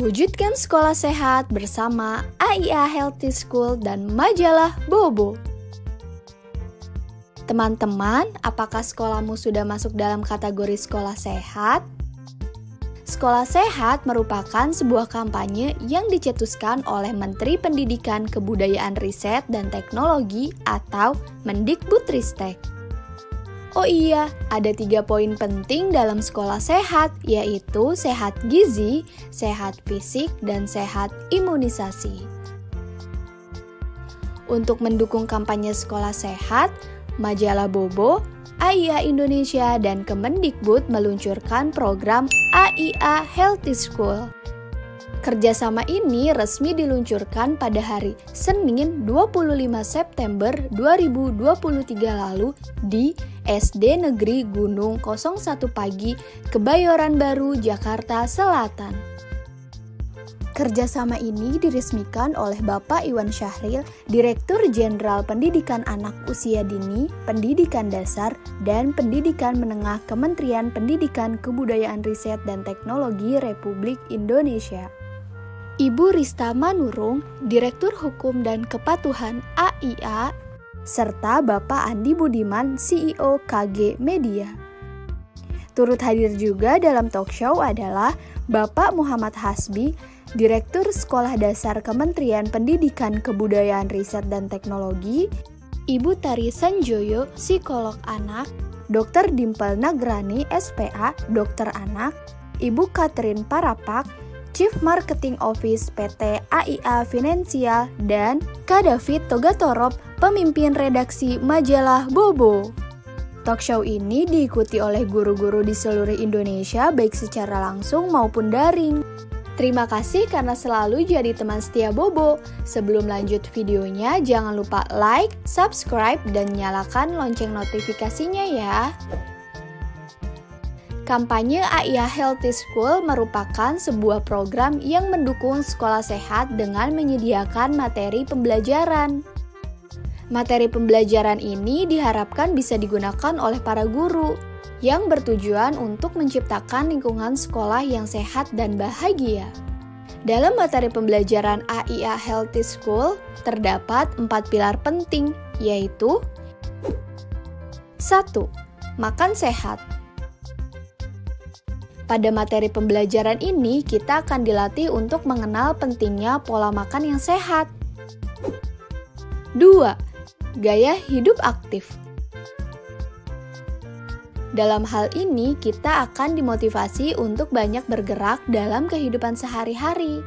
Wujudkan sekolah sehat bersama AIA Healthy School dan Majalah Bobo. Teman-teman, apakah sekolahmu sudah masuk dalam kategori sekolah sehat? Sekolah sehat merupakan sebuah kampanye yang dicetuskan oleh Menteri Pendidikan, Kebudayaan, Riset, dan Teknologi atau Mendikbudristek. Oh iya, ada 3 poin penting dalam sekolah sehat, yaitu sehat gizi, sehat fisik, dan sehat imunisasi. Untuk mendukung kampanye sekolah sehat, Majalah Bobo, AIA Indonesia, dan Kemendikbud meluncurkan program AIA Healthy School. Kerjasama ini resmi diluncurkan pada hari Senin 25 September 2023 lalu di SD Negeri Gunung 01 Pagi, Kebayoran Baru, Jakarta Selatan. Kerjasama ini diresmikan oleh Bapak Iwan Syahril, Direktur Jenderal Pendidikan Anak Usia Dini, Pendidikan Dasar, dan Pendidikan Menengah Kementerian Pendidikan, Kebudayaan, Riset, dan Teknologi Republik Indonesia. Ibu Rista Manurung, Direktur Hukum dan Kepatuhan AIA, serta Bapak Andi Budiman, CEO KG Media. Turut hadir juga dalam talkshow adalah Bapak Muhammad Hasbi, Direktur Sekolah Dasar Kementerian Pendidikan, Kebudayaan, Riset, dan Teknologi, Ibu Tari Sanjoyo, Psikolog Anak, Dr. Dimple Nagrani, SPA, Dokter Anak, Ibu Catherine Parapak, Chief Marketing Office PT AIA Financial, dan Kak David Togatorop, pemimpin redaksi Majalah Bobo. Talkshow ini diikuti oleh guru-guru di seluruh Indonesia baik secara langsung maupun daring. Terima kasih karena selalu jadi teman setia Bobo. Sebelum lanjut videonya, jangan lupa like, subscribe, dan nyalakan lonceng notifikasinya ya. Kampanye AIA Healthy School merupakan sebuah program yang mendukung sekolah sehat dengan menyediakan materi pembelajaran. Materi pembelajaran ini diharapkan bisa digunakan oleh para guru yang bertujuan untuk menciptakan lingkungan sekolah yang sehat dan bahagia. Dalam materi pembelajaran AIA Healthy School, terdapat 4 pilar penting, yaitu 1. Makan sehat. Pada materi pembelajaran ini, kita akan dilatih untuk mengenal pentingnya pola makan yang sehat. 2. Gaya hidup aktif. Dalam hal ini, kita akan dimotivasi untuk banyak bergerak dalam kehidupan sehari-hari.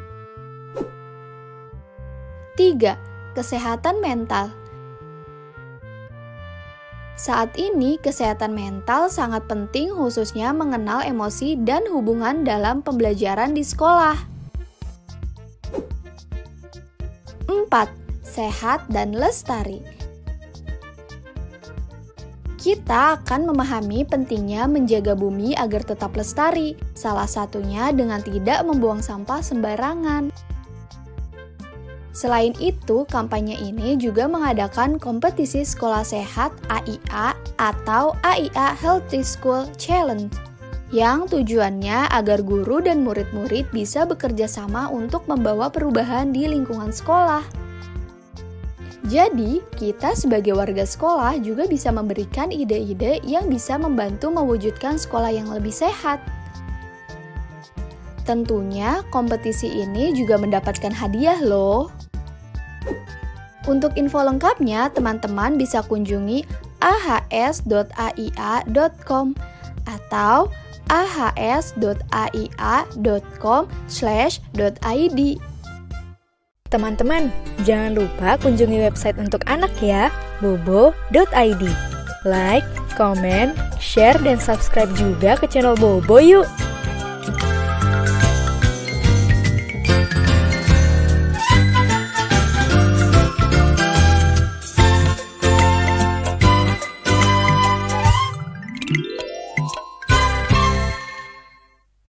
3. Kesehatan mental. Saat ini, kesehatan mental sangat penting khususnya mengenal emosi dan hubungan dalam pembelajaran di sekolah. 4. Sehat dan lestari. Kita akan memahami pentingnya menjaga bumi agar tetap lestari, salah satunya dengan tidak membuang sampah sembarangan. Selain itu, kampanye ini juga mengadakan kompetisi sekolah sehat AIA atau AIA Healthy School Challenge, yang tujuannya agar guru dan murid-murid bisa bekerja sama untuk membawa perubahan di lingkungan sekolah. Jadi, kita sebagai warga sekolah juga bisa memberikan ide-ide yang bisa membantu mewujudkan sekolah yang lebih sehat. Tentunya, kompetisi ini juga mendapatkan hadiah loh. Untuk info lengkapnya, teman-teman bisa kunjungi ahs.aia.com atau ahs.aia.com/.id. Teman-teman, jangan lupa kunjungi website untuk anak ya, bobo.id. Like, comment, share, dan subscribe juga ke channel Bobo yuk!